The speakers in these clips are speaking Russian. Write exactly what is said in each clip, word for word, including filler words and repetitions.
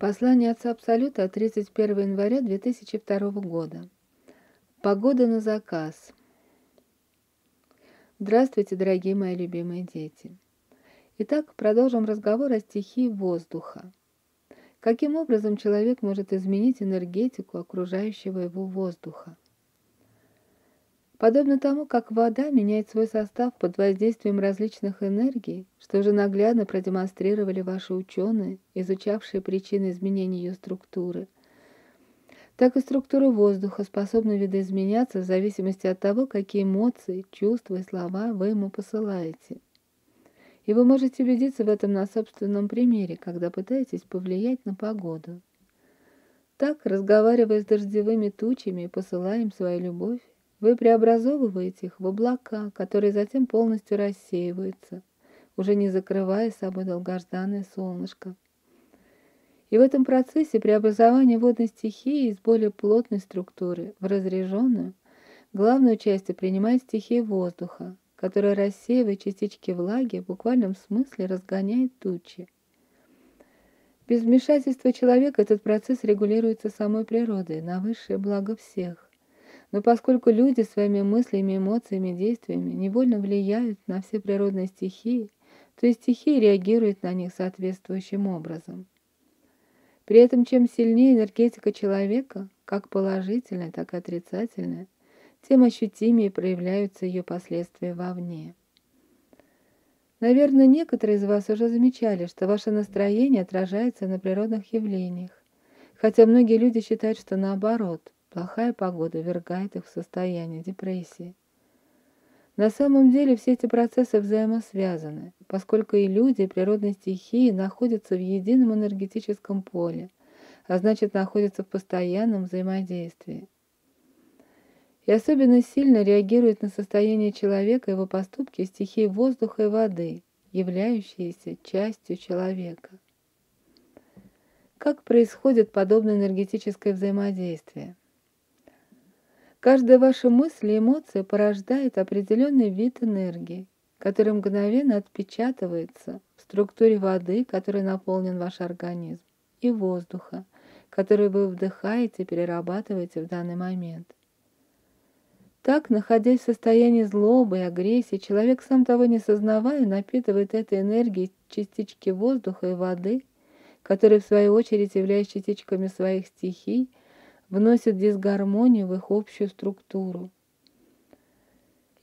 Послание Отца Абсолюта от тридцать первого января две тысячи второго года. Погода на заказ. Здравствуйте, дорогие мои любимые дети. Итак, продолжим разговор о стихии воздуха. Каким образом человек может изменить энергетику окружающего его воздуха? Подобно тому, как вода меняет свой состав под воздействием различных энергий, что уже наглядно продемонстрировали ваши ученые, изучавшие причины изменения ее структуры, так и структура воздуха способна видоизменяться в зависимости от того, какие эмоции, чувства и слова вы ему посылаете. И вы можете убедиться в этом на собственном примере, когда пытаетесь повлиять на погоду. Так, разговаривая с дождевыми тучами и посылая им свою любовь, вы преобразовываете их в облака, которые затем полностью рассеиваются, уже не закрывая собой долгожданное солнышко. И в этом процессе преобразования водной стихии из более плотной структуры в разреженную главную часть принимает стихия воздуха, которая, рассеивая частички влаги, в буквальном смысле разгоняет тучи. Без вмешательства человека этот процесс регулируется самой природой на высшее благо всех. Но поскольку люди своими мыслями, эмоциями, действиями невольно влияют на все природные стихии, то и стихии реагируют на них соответствующим образом. При этом, чем сильнее энергетика человека, как положительная, так и отрицательная, тем ощутимее проявляются ее последствия вовне. Наверное, некоторые из вас уже замечали, что ваше настроение отражается на природных явлениях, хотя многие люди считают, что наоборот – плохая погода ввергает их в состояние депрессии. На самом деле все эти процессы взаимосвязаны, поскольку и люди, и природные стихии находятся в едином энергетическом поле, а значит находятся в постоянном взаимодействии. И особенно сильно реагируют на состояние человека и его поступки стихии воздуха и воды, являющиеся частью человека. Как происходит подобное энергетическое взаимодействие? Каждая ваша мысль и эмоция порождает определенный вид энергии, который мгновенно отпечатывается в структуре воды, которой наполнен ваш организм, и воздуха, который вы вдыхаете и перерабатываете в данный момент. Так, находясь в состоянии злобы и агрессии, человек, сам того не сознавая, напитывает этой энергией частички воздуха и воды, которые, в свою очередь, являясь частичками своих стихий, вносит дисгармонию в их общую структуру.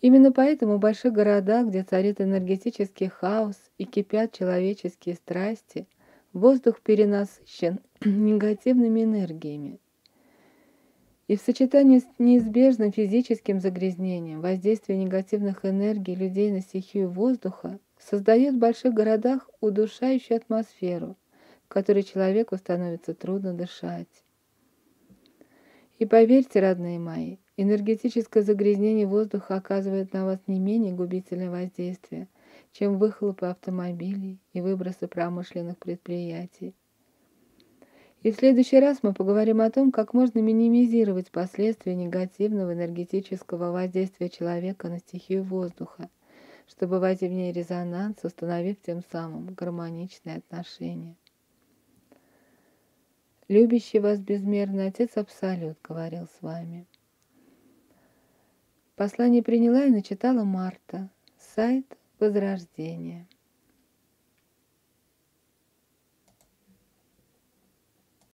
Именно поэтому в больших городах, где царит энергетический хаос и кипят человеческие страсти, воздух перенасыщен негативными энергиями. И в сочетании с неизбежным физическим загрязнением воздействие негативных энергий людей на стихию воздуха создает в больших городах удушающую атмосферу, в которой человеку становится трудно дышать. И поверьте, родные мои, энергетическое загрязнение воздуха оказывает на вас не менее губительное воздействие, чем выхлопы автомобилей и выбросы промышленных предприятий. И в следующий раз мы поговорим о том, как можно минимизировать последствия негативного энергетического воздействия человека на стихию воздуха, чтобы войти в ней резонанс, установив тем самым гармоничные отношения. Любящий вас безмерно Отец Абсолют говорил с вами. Послание приняла и начитала Марта. Сайт Возрождения.